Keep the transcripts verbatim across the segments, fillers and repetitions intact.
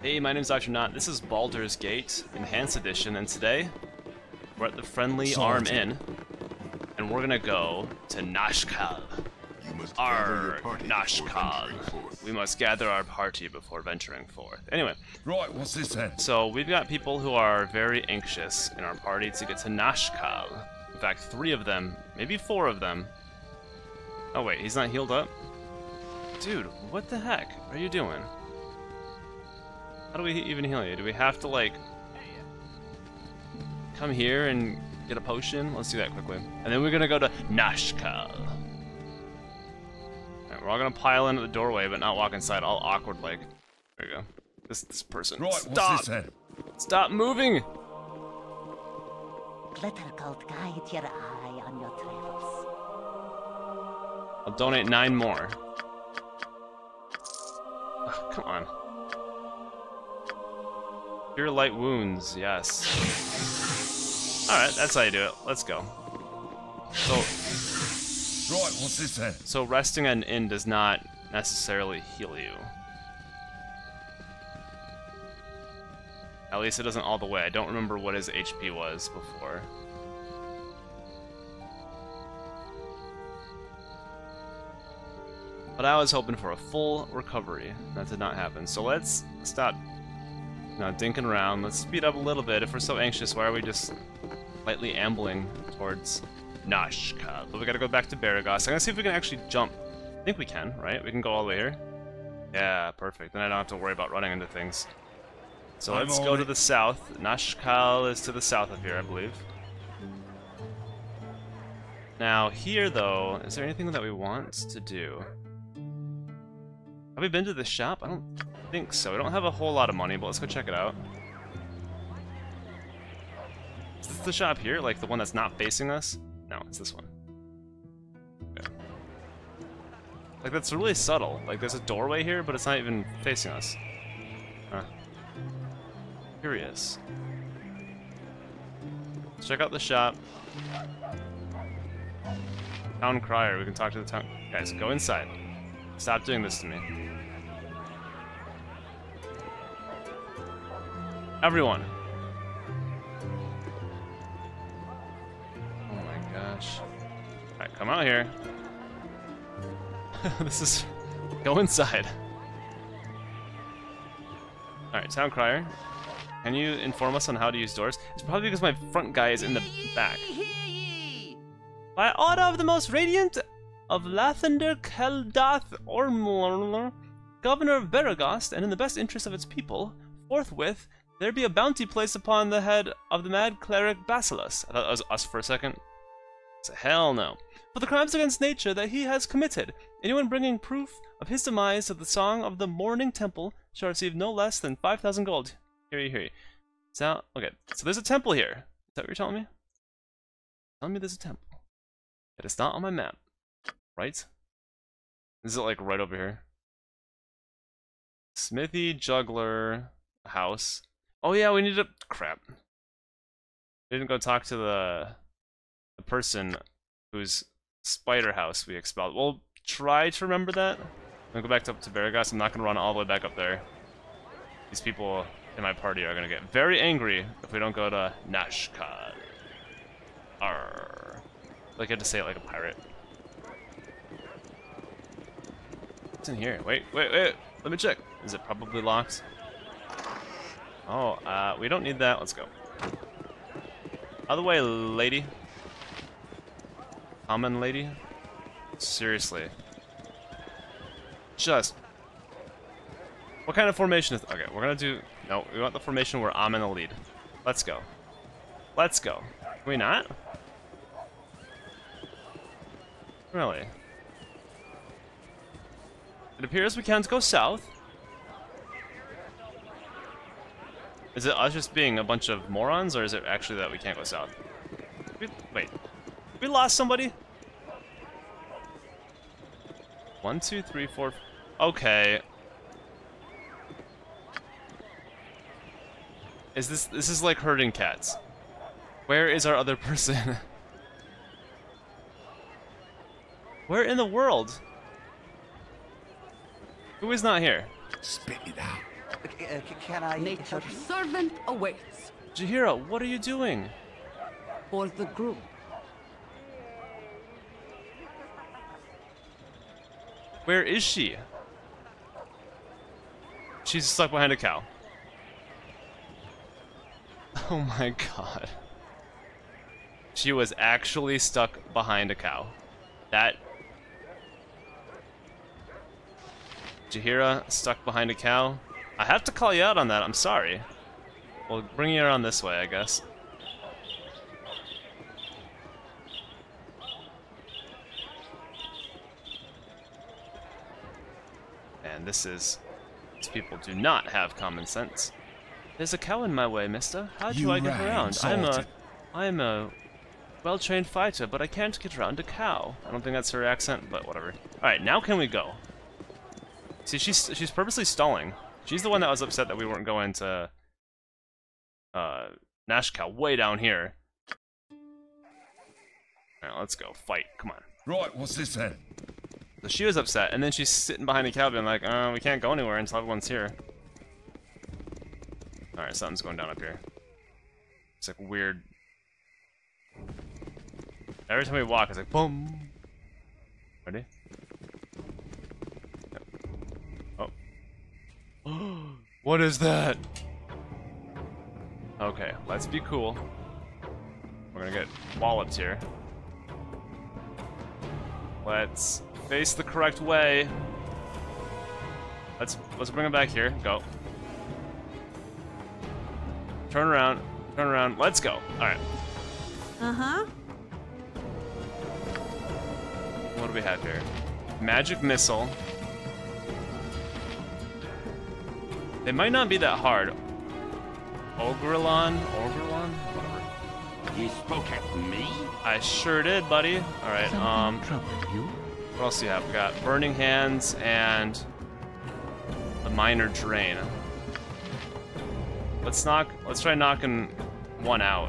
Hey, my name's Doctor Nought. This is Baldur's Gate Enhanced Edition, and today we're at the Friendly Arm Inn, and we're gonna go to Nashkel. Our Nashkel. We must gather our party before venturing forth. Anyway. Right, what's this then? So we've got people who are very anxious in our party to get to Nashkel. In fact, three of them, maybe four of them. Oh wait, he's not healed up? Dude, what the heck are you doing? How do we even heal you? Do we have to, like, come here and get a potion? Let's do that quickly. And then we're gonna go to Nashkel. Alright, we're all gonna pile into the doorway, but not walk inside, all awkward, like. There you go. This this person. Right, stop! What's this stop moving! Glitter gold guide your eye on your travels. I'll donate nine more. Oh, come on. Cure light wounds, yes. Alright, that's how you do it. Let's go. So, right, what's this then? So resting at an inn does not necessarily heal you. At least it doesn't all the way. I don't remember what his H P was before. But I was hoping for a full recovery. That did not happen. So let's stop now dinking around. Let's speed up a little bit. If we're so anxious, why are we just lightly ambling towards Nashkel? But we gotta go back to Baragas. I'm gonna see if we can actually jump. I think we can, right? We can go all the way here. Yeah, perfect. Then I don't have to worry about running into things. So I'm let's go to the south. Nashkel is to the south of here, I believe. Now here, though, is there anything that we want to do? Have we been to the shop? I don't think so. We don't have a whole lot of money, but let's go check it out. Is this the shop here? Like, the one that's not facing us? No, it's this one. Okay. Like, that's really subtle. Like, there's a doorway here, but it's not even facing us. Huh. Curious. Let's check out the shop. Town crier. We can talk to the town... Guys, go inside. Stop doing this to me. Everyone. Oh my gosh. Alright, come out here. This is... Go inside. Alright, town crier. Can you inform us on how to use doors? It's probably because my front guy is in the back. By order of the most radiant of Lathander, Keldath Ormler, Governor of Beregost, and in the best interest of its people, forthwith, there be a bounty placed upon the head of the mad cleric Basilus. I thought that was us for a second. So hell no. For the crimes against nature that he has committed, anyone bringing proof of his demise to the Song of the Morning Temple shall receive no less than five thousand gold. Hear ye, hear ye. So, okay, so there's a temple here. Is that what you're telling me? Telling me there's a temple. But it's not on my map, right? Is it like right over here? Smithy, juggler, house. Oh yeah, we need to... Crap. We didn't go talk to the, the person whose spider house we expelled. We'll try to remember that. I'm gonna go back up to Vargas. I'm not gonna run all the way back up there. These people in my party are gonna get very angry if we don't go to Nashkel. Arr. Like, I had to say it like a pirate. What's in here? Wait, wait, wait. Let me check. Is it probably locked? Oh, uh, we don't need that. Let's go. Other way, lady. Common lady? Seriously. Just. What kind of formation is. Okay, we're gonna do. No, we want the formation where I'm in the lead. Let's go. Let's go. Can we not? Really? It appears we can't go south. Is it us just being a bunch of morons, or is it actually that we can't go south? We, wait, we lost somebody? One, two, three, four... Okay. Is this... This is like herding cats. Where is our other person? Where in the world? Who is not here? Spit it out. uh, can I... Nature's servant awaits. Jaheira, what are you doing? For the groom. Where is she? She's stuck behind a cow. Oh my god. She was actually stuck behind a cow. That... Jaheira, stuck behind a cow. I have to call you out on that, I'm sorry. We'll bring you around this way, I guess. And this is... These people do not have common sense. There's a cow in my way, mister. How do you I get around? Exalted. I'm a... I'm a... well-trained fighter, but I can't get around a cow. I don't think that's her accent, but whatever. Alright, now can we go? See, she's she's purposely stalling. She's the one that was upset that we weren't going to... Uh, Nashkel, way down here. Alright, let's go. Fight. Come on. Right, what's this then? So she was upset, and then she's sitting behind a cow being like, uh, we can't go anywhere until everyone's here. Alright, something's going down up here. It's like weird... Every time we walk, it's like, boom! Ready? Yep. Oh. What is that? Okay, let's be cool. We're gonna get walloped here. Let's face the correct way. Let's let's bring it back here. Go. Turn around. Turn around. Let's go. All right. Uh huh. What do we have here? Magic missile. They might not be that hard. Ogrelon? Ogrelon? Whatever. You spoke at me? I sure did, buddy. Alright, um... You? What else do you have? We got Burning Hands and... the Minor Drain. Let's knock... Let's try knocking one out.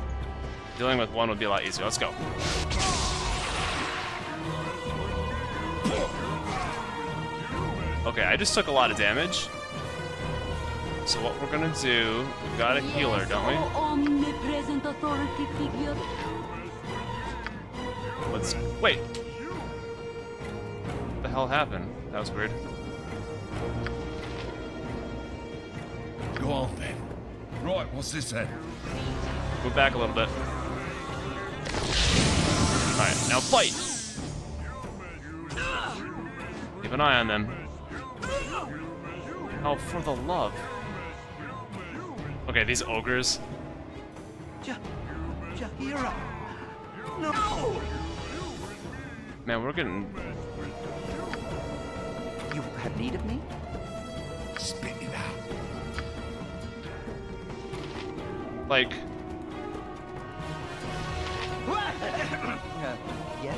Dealing with one would be a lot easier. Let's go. Okay, I just took a lot of damage. So what we're gonna do, we've got a healer, don't we? Omnipresent authority figure. Let's wait. What the hell happened? That was weird. Go on then. Right, what's this then? Go back a little bit. Alright, now fight! Keep an eye on them. Oh, for the love. Okay, these ogres. Ja Jaheira. No. Man, we're getting... You have need of me? Spit it out. Like... uh, yes?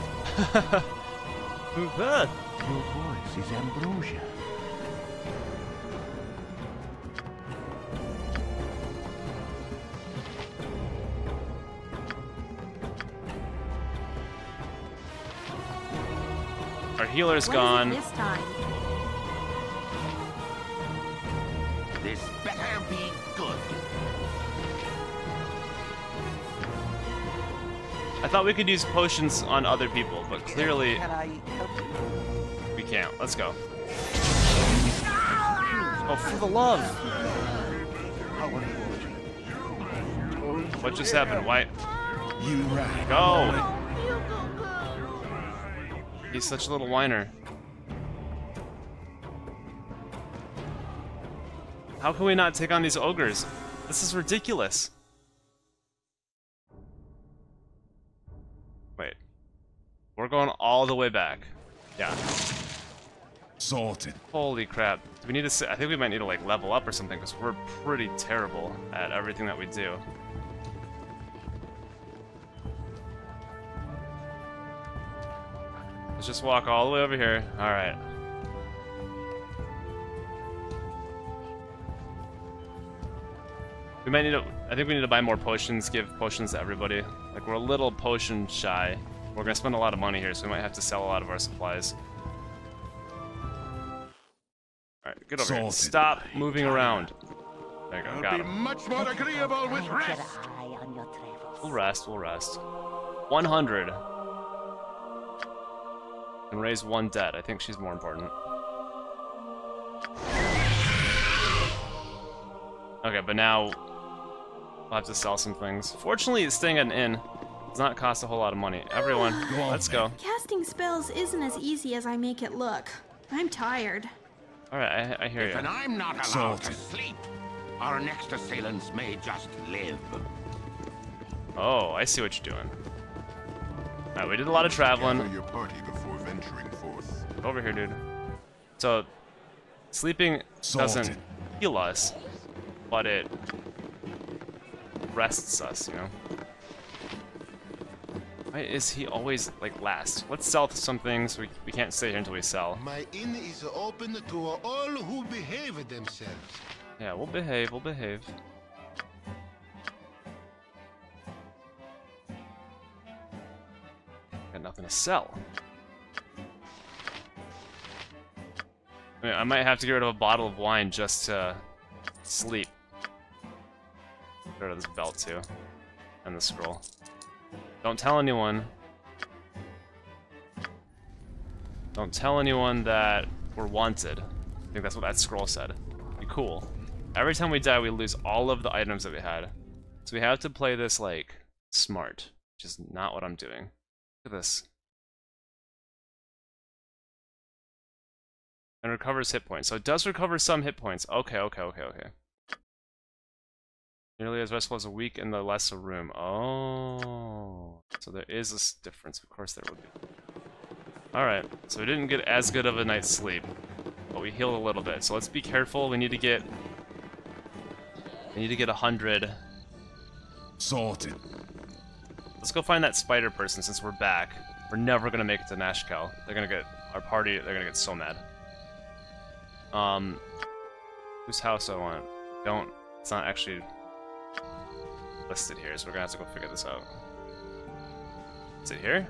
Your voice is ambrosia. Our healer's what gone. This time? This better be good. I thought we could use potions on other people, but clearly can I help you? We can't. Let's go. Oh, for the love! What just happened? Why? You right. Go. He's such a little whiner. How can we not take on these ogres? This is ridiculous. Wait. We're going all the way back. Yeah. Sorted. Holy crap. Do we need to... I think we might need to, like, level up or something, because we're pretty terrible at everything that we do. Let's just walk all the way over here. Alright. We might need to... I think we need to buy more potions, give potions to everybody. Like, we're a little potion shy. We're gonna spend a lot of money here, so we might have to sell a lot of our supplies. Alright, get over here. Stop moving around. There you go, I'll got be him. Much more agreeable with rest. We'll rest, we'll rest. one hundred. And raise one dead. I think she's more important. Okay, but now we'll have to sell some things. Fortunately, staying at an inn does not cost a whole lot of money. Everyone, let's go. Casting spells isn't as easy as I make it look. I'm tired. All right, I, I hear you. And I'm not allowed to sleep. Our next assailants may just live. Oh, I see what you're doing. All right, we did a lot of traveling. Your party before venturing forth. Over here, dude. So, sleeping doesn't heal us, but it rests us, you know? Why is he always, like, last? Let's sell some things. We, we can't stay here until we sell. My inn is open to all who behave themselves. Yeah, we'll behave, we'll behave. Got nothing to sell. I mean, I might have to get rid of a bottle of wine just to sleep. Get rid of this belt, too. And the scroll. Don't tell anyone. Don't tell anyone that we're wanted. I think that's what that scroll said. Be cool. Every time we die, we lose all of the items that we had. So we have to play this, like, smart. Which is not what I'm doing. Look at this. And recovers hit points. So it does recover some hit points. Okay, okay, okay, okay. Nearly as restful as a week and the less a room. Oh, so there is this difference. Of course there would be. Alright, so we didn't get as good of a night's sleep, but we healed a little bit. So let's be careful. We need to get... We need to get one hundred. Sorted. Let's go find that spider person since we're back. We're never going to make it to Nashkel. They're going to get... Our party, they're going to get so mad. Um... Whose house do I want? Don't... It's not actually... listed here, so we're gonna have to go figure this out. Is it here?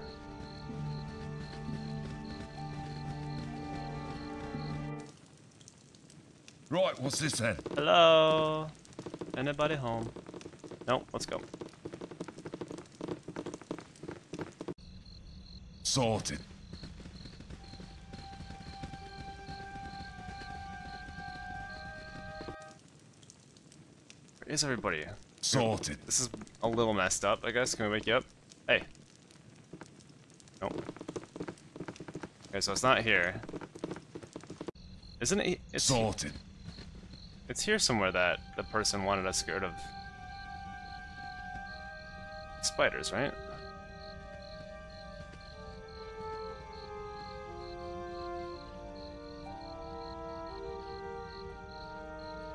Right, what's this then? Hello? Anybody home? No, let's go. Sorted. Where is everybody? Sorted. This is a little messed up, I guess. Can we wake you up? Hey. Nope. Okay, so it's not here. Isn't it? It's sorted. It's here somewhere that the person wanted us scared of spiders, right?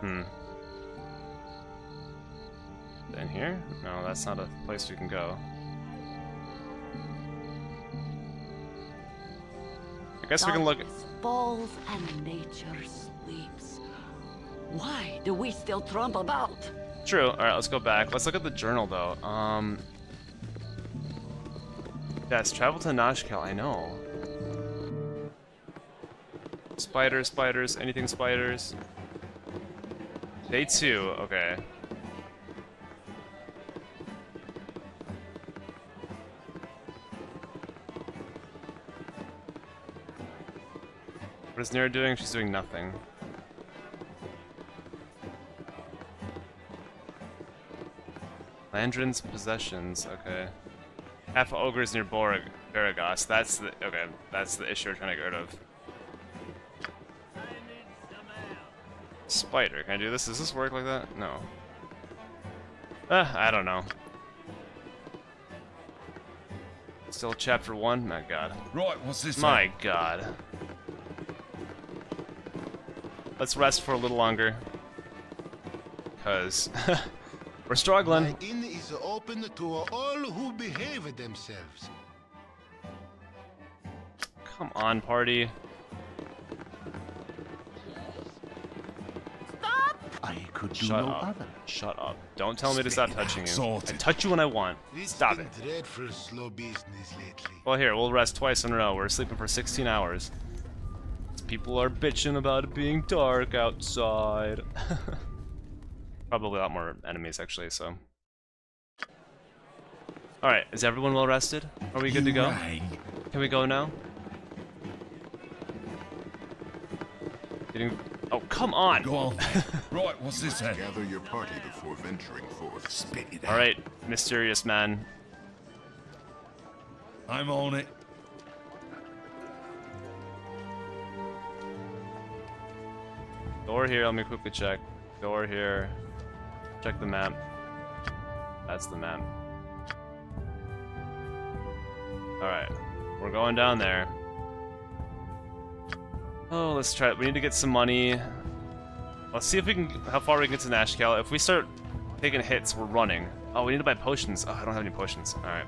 Hmm. In here? No, that's not a place we can go. I guess we can look. Darkness falls and nature sleeps. Why do we still trump about? True. All right, let's go back. Let's look at the journal, though. Um. Yes, travel to Nashkel. I know. Spiders, spiders, anything spiders. Day two. Okay. What is Nira doing? She's doing nothing. Landrin's possessions. Okay. Half ogres near Baragas. That's the okay. That's the issue we're trying to get rid of. Spider. Can I do this? Does this work like that? No. Uh, I don't know. Still chapter one. My God. Right. What's this? My like? God. Let's rest for a little longer, because we're struggling. My inn is open to all who behave themselves. Come on, party. Stop! I could do Shut no up. Other. Shut up. Don't tell me to stop touching you. Sorted. I touch you when I want. Stop it. Dreadful slow business lately. Well, here, we'll rest twice in a row. We're sleeping for sixteen hours. People are bitching about it being dark outside. probably a lot more enemies actually, so. Alright, is everyone well rested? Are we good to go? Can we go now? Getting... Oh, come on! Go on. Right, what's this then? Gather your party before venturing forth. Spit it out. Alright, mysterious man. I'm on it. Door here, let me quickly check. Door here. Check the map. That's the map. Alright, we're going down there. Oh, let's try it. We need to get some money. Let's see if we can, how far we can get to Nashkel. If we start taking hits, we're running. Oh, we need to buy potions. Oh, I don't have any potions. Alright.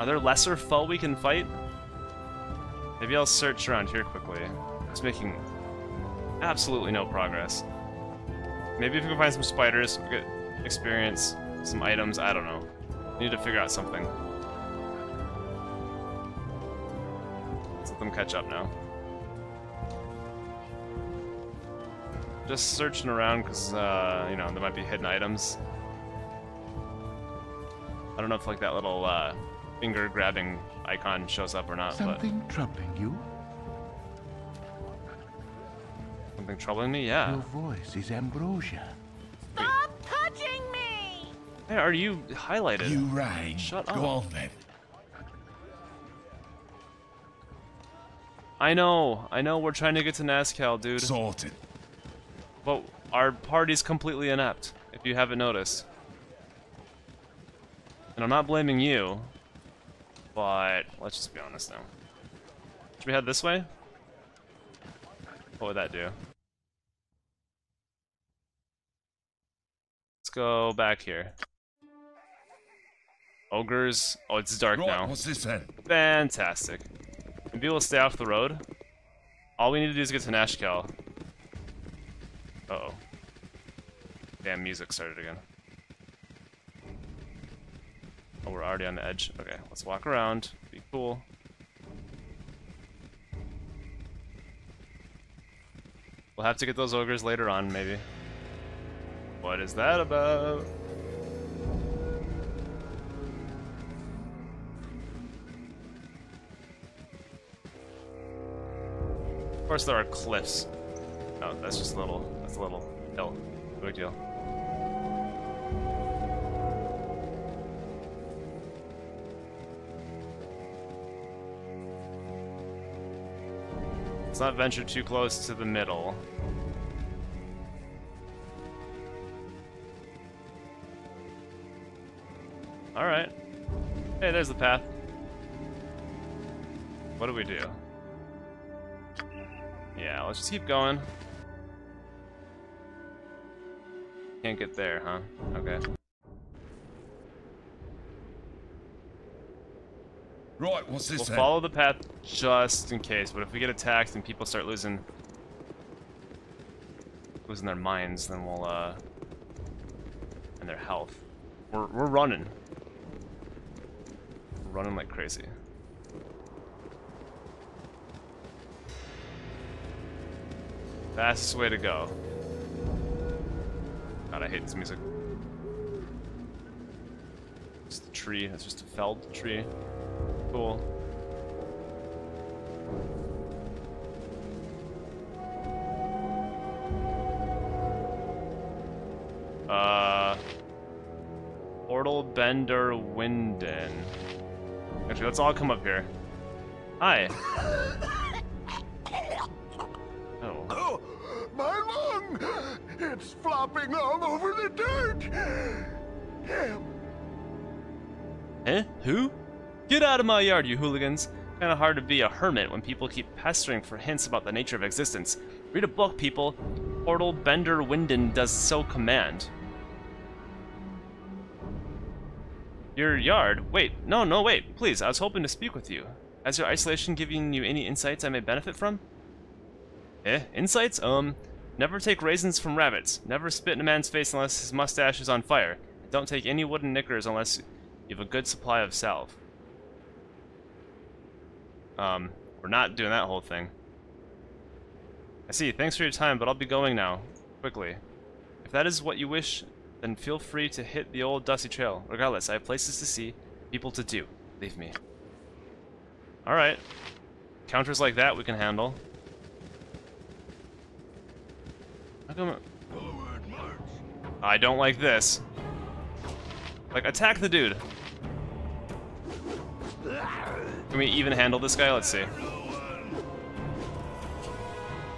Are there lesser foe we can fight? Maybe I'll search around here quickly. It's making absolutely no progress. Maybe if we can find some spiders, we get experience, some items, I don't know. We need to figure out something. Let's let them catch up now. Just searching around because, uh, you know, there might be hidden items. I don't know if like that little uh, finger grabbing icon shows up or not. Something but... troubling you? Something troubling me? Yeah. Your voice is ambrosia. Stop touching me! Hey, are you highlighted? You rang. Shut up. Go on then. I know, I know, we're trying to get to Nashkel, dude. Sorted. But our party's completely inept, if you haven't noticed. And I'm not blaming you, but let's just be honest now. Should we head this way? What would that do? Let's go back here. Ogres. Oh, it's dark now. What's this then? Fantastic. Maybe we'll stay off the road. All we need to do is get to Nashkel. Uh-oh. Damn, music started again. Oh, we're already on the edge. Okay, let's walk around. Be cool. We'll have to get those ogres later on, maybe. What is that about? Of course, there are cliffs. No, that's just a little. That's a little hill. No big deal. Let's not venture too close to the middle. All right. Hey, there's the path. What do we do? Yeah, let's just keep going. Can't get there, huh? Okay. Right, what's this? We'll follow the path just in case, but if we get attacked and people start losing losing their minds, then we'll uh and their health. We're we're running. We're running like crazy. Fastest way to go. God, I hate this music. It's the tree. It's just a felled tree. Cool. Uh, Portalbendarwinden. Actually, let's all come up here. Hi. Oh. My lung! It's flopping all over the dirt! Damn. Eh? Who? Get out of my yard, you hooligans! Kinda hard to be a hermit when people keep pestering for hints about the nature of existence. Read a book, people. Portalbendarwinden does so command. Your yard? Wait, no, no, wait, please, I was hoping to speak with you. Has your isolation given you any insights I may benefit from? Eh, insights? Um, never take raisins from rabbits. Never spit in a man's face unless his mustache is on fire. Don't take any wooden knickers unless you have a good supply of salve. Um, we're not doing that whole thing. I see, thanks for your time, but I'll be going now. Quickly. If that is what you wish, then feel free to hit the old dusty trail. Regardless, I have places to see, people to do. Leave me. Alright. Counters like that we can handle. How come... Forward march. I don't like this. Like, attack the dude. Can we even handle this guy? Let's see.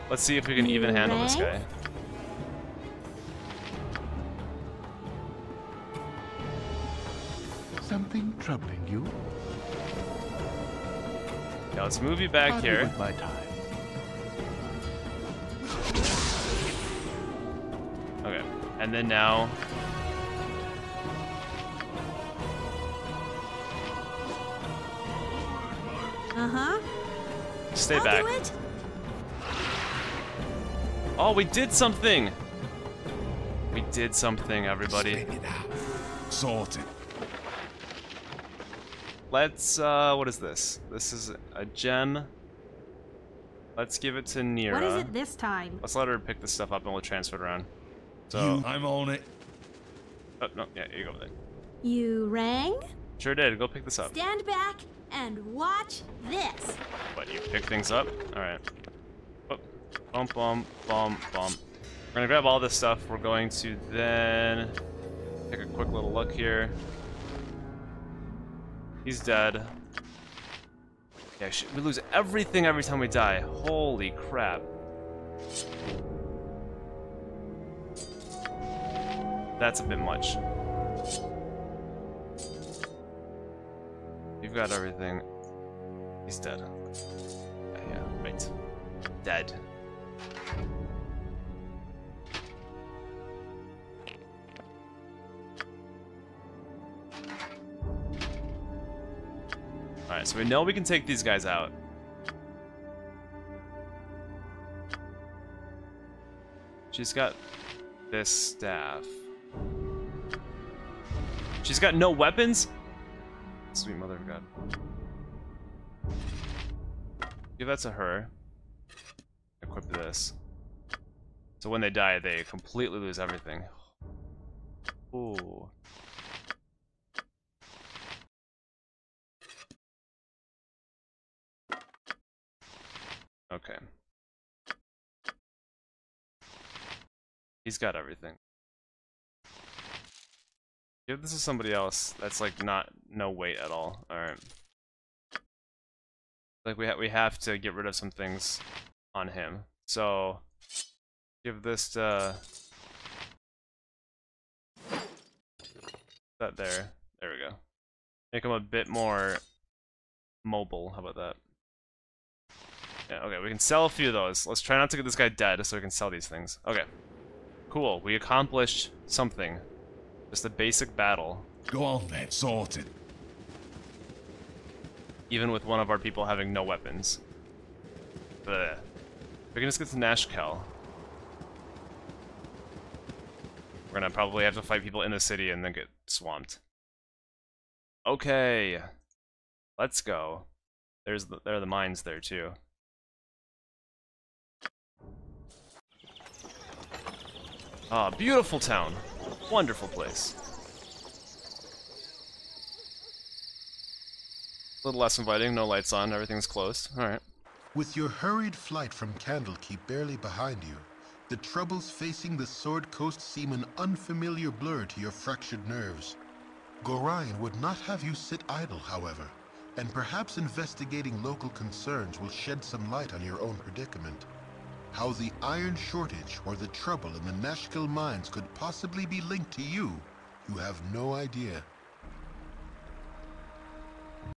Let's see if we can even handle this guy. Something troubling you? Yeah, let's move you back I'll here. My time. Okay, and then now. Uh huh. Stay I'll back. Do it. Oh, we did something. We did something, everybody. Sorted. Let's, uh, what is this? This is a gem. Let's give it to Nira. What is it this time? Let's let her pick this stuff up and we'll transfer it around. So you, I'm on it. Oh, no, yeah, you go with it. You rang? Sure did, go pick this up. Stand back and watch this. What, you pick things up? Alright. Bump, bump, bump, bump. We're gonna grab all this stuff. We're going to then take a quick little look here. He's dead. Yeah, shit, we lose everything every time we die. Holy crap. That's a bit much. You've got everything. He's dead. Yeah, yeah, right. Dead. Alright, so we know we can take these guys out. She's got this staff. She's got no weapons? Sweet mother of God. Give that to her. Equip this. So when they die, they completely lose everything. Ooh. Okay. He's got everything. Give this to somebody else that's like not no weight at all. Alright. Like we ha we have to get rid of some things on him. So give this to that there. There we go. Make him a bit more mobile. How about that? Yeah, okay, we can sell a few of those. Let's try not to get this guy dead so we can sell these things. Okay. Cool, we accomplished something. Just a basic battle. Go on then, sorted. Even with one of our people having no weapons. Bleh. We can just get to Nashkel. We're gonna probably have to fight people in the city and then get swamped. Okay. Let's go. There's the, there are the mines there too. Ah, beautiful town. Wonderful place. A little less inviting, no lights on, everything's closed. Alright. With your hurried flight from Candlekeep barely behind you, the troubles facing the Sword Coast seem an unfamiliar blur to your fractured nerves. Gorion would not have you sit idle, however, and perhaps investigating local concerns will shed some light on your own predicament. How the iron shortage or the trouble in the Nashkel mines could possibly be linked to you, you have no idea.